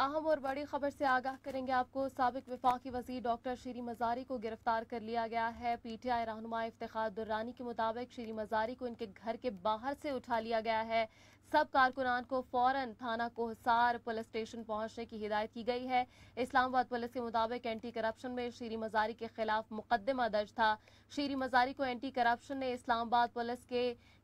अहम और बड़ी खबर से आगाह करेंगे आपको। साबिक वफाकी वज़ीर डॉक्टर शीरीं मज़ारी को गिरफ्तार कर लिया गया है। PTI रहनुमा इफ्तेख़ार दुर्रानी के मुताबिक शीरीं मज़ारी को इनके घर के बाहर से उठा लिया गया है। सब कारकुनान को फौरन थाना कोहसार पुलिस स्टेशन पहुंचने की हिदायत की गई है। इस्लामाबाद पुलिस के मुताबिक एंटी करप्शन में शीरीं मज़ारी के खिलाफ मुकदमा दर्ज था। शीरीं मज़ारी को एंटी करप्शन ने इस्लामाबाद पुलिस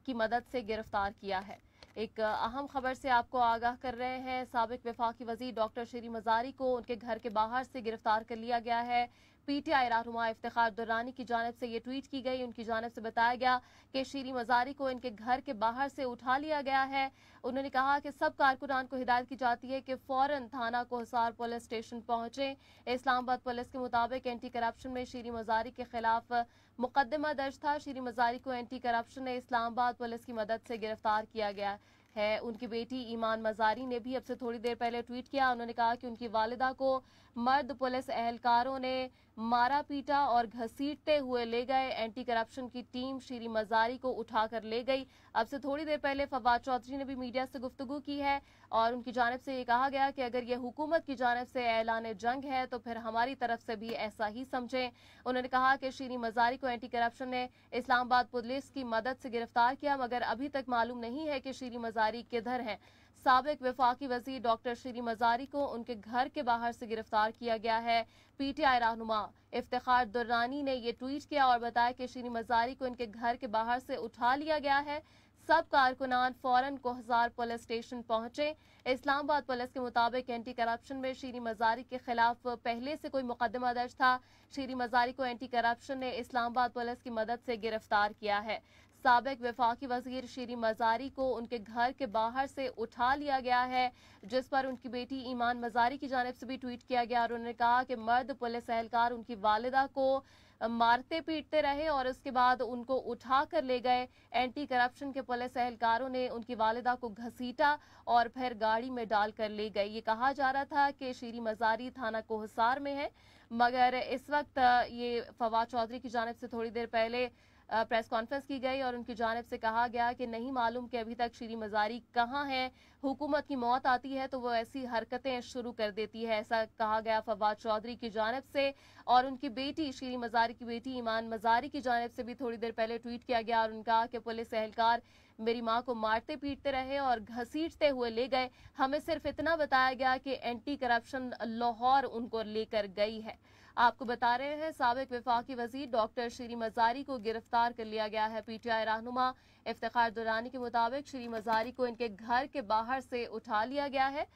की मदद से गिरफ्तार किया है। एक अहम खबर से आपको आगाह कर रहे हैं। साबिक वफाकी वज़ीर डॉक्टर शीरीं मज़ारी को उनके घर के बाहर से गिरफ्तार कर लिया गया है। PTI रहनुमा इफ्तेख़ार दुर्रानी की जानिब से ये ट्वीट की गई। उनकी जानिब से बताया गया कि शीरीं मज़ारी को इनके घर के बाहर से उठा लिया गया है। उन्होंने कहा कि सब कारकुनान को हिदायत की जाती है कि फौरन थाना कोहसार पुलिस स्टेशन पहुंचे। इस्लामाबाद पुलिस के मुताबिक एंटी करप्शन में शीरीं मज़ारी के खिलाफ मुकदमा दर्ज था। शीरीं मज़ारी को एंटी करप्शन ने इस्लामाबाद पुलिस की मदद से गिरफ्तार किया गया है। उनकी बेटी ईमान मजारी ने भी अब से थोड़ी देर पहले ट्वीट किया। उन्होंने कहा कि उनकी वालिदा को मर्द पुलिस एहलकारों ने मारा पीटा और घसीटते हुए ले गए। एंटी करप्शन की टीम शीरीं मज़ारी को उठाकर ले गई। अब से थोड़ी देर पहले फवाद चौधरी ने भी मीडिया से गुफ्तगू की है और उनकी जानिब से ये कहा गया कि अगर यह हुकूमत की जानिब से ऐलान जंग है तो फिर हमारी तरफ से भी ऐसा ही समझें। उन्होंने कहा कि शीरीं मज़ारी को एंटी करप्शन ने इस्लामाबाद पुलिस की मदद से गिरफ्तार किया, मगर अभी तक मालूम नहीं है कि शीरीं मज़ारी किधर हैं। साबिक वफाकी वज़ीर डॉक्टर शीरीं मज़ारी को उनके घर के बाहर से गिरफ्तार किया गया है। PTI रहनुमा इफ्तेख़ार दुर्रानी ने ये ट्वीट किया और बताया कि शीरीं मज़ारी को इनके घर के बाहर से उठा लिया गया है। सब कारकुनान फौरन कोहसार पुलिस स्टेशन पहुंचे। इस्लामाबाद पुलिस के मुताबिक एंटी करप्शन में शीरीं मज़ारी के खिलाफ पहले से कोई मुकदमा दर्ज था। शीरीं मज़ारी को एंटी करप्शन ने इस्लामाबाद पुलिस की मदद से गिरफ्तार किया है। साबिक वफाकी वज़ीर शीरीं मज़ारी को उनके घर के बाहर से उठा लिया गया है, जिस पर उनकी बेटी ईमान मजारी की जानिब से भी ट्वीट किया गया और उन्होंने कहा कि मर्द पुलिस एहलकार उनकी वालिदा को मारते पीटते रहे और उसके बाद उनको उठा कर ले गए। एंटी करप्शन के पुलिस एहलकारों ने उनकी वालिदा को घसीटा और फिर गाड़ी में डाल कर ले गए। ये कहा जा रहा था कि शीरीं मज़ारी थाना कोहसार में है, मगर इस वक्त ये फवाद चौधरी की जानिब से थोड़ी देर पहले प्रेस कॉन्फ्रेंस की गई और उनकी जानिब से कहा गया कि नहीं मालूम कि अभी तक शीरीं मज़ारी कहाँ हैं। हुकूमत की मौत आती है तो वो ऐसी हरकतें शुरू कर देती है, ऐसा कहा गया फवाद चौधरी की जानिब से। और उनकी बेटी शीरीं मज़ारी की बेटी ईमान मज़ारी की जानिब से भी थोड़ी देर पहले ट्वीट किया गया और उनका कि पुलिस एहलकार मेरी माँ को मारते पीटते रहे और घसीटते हुए ले गए। हमें सिर्फ इतना बताया गया कि एंटी करप्शन लाहौर उनको लेकर गई है। आपको बता रहे हैं साबिक वफाकी वज़ीर डॉक्टर शीरीं मज़ारी को गिरफ्तार कर लिया गया है। PTI रहनुमा इफ्तेख़ार दुर्रानी के मुताबिक शीरीं मज़ारी को इनके घर के बाहर से उठा लिया गया है।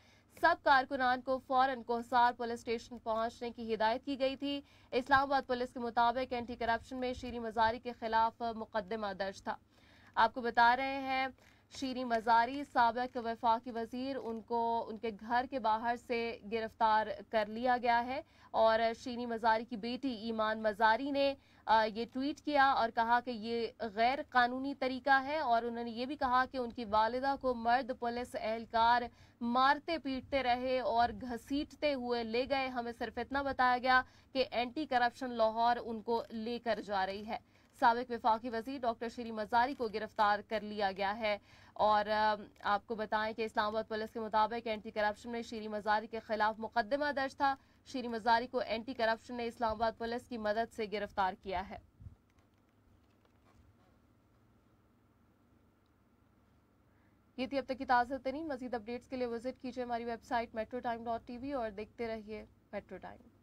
सब कारकुनान को फौरन कोहसार पुलिस स्टेशन पहुंचने की हिदायत की गई थी। इस्लामाबाद पुलिस के मुताबिक एंटी करप्शन में शीरीं मज़ारी के खिलाफ मुकदमा दर्ज था। आपको बता रहे हैं शीरीं मज़ारी साबिक वफाकी वज़ीर उनको उनके घर के बाहर से गिरफ्तार कर लिया गया है और शीरीं मज़ारी की बेटी ईमान मजारी ने ये ट्वीट किया और कहा कि ये गैर कानूनी तरीका है। और उन्होंने ये भी कहा कि उनकी वालिदा को मर्द पुलिस एहलकार मारते पीटते रहे और घसीटते हुए ले गए। हमें सिर्फ इतना बताया गया कि एंटी करप्शन लाहौर उनको लेकर जा रही है। साबिक वफाकी वज़ीर डॉक्टर शीरीं मज़ारी को गिरफ्तार कर लिया गया है। और आपको बताएं कि इस्लामाबाद पुलिस के मुताबिक एंटी करप्शन में शीरीं मज़ारी के खिलाफ मुकदमा दर्ज था। शीरीं मज़ारी को एंटी करप्शन ने इस्लामाबाद पुलिस की मदद से गिरफ्तार किया है। ये थी अब तक की ताज़ा तरीन। मज़ीद अपडेट्स के लिए विजिट कीजिए हमारी वेबसाइट metro time.tv और देखते रहिए मेट्रो टाइम।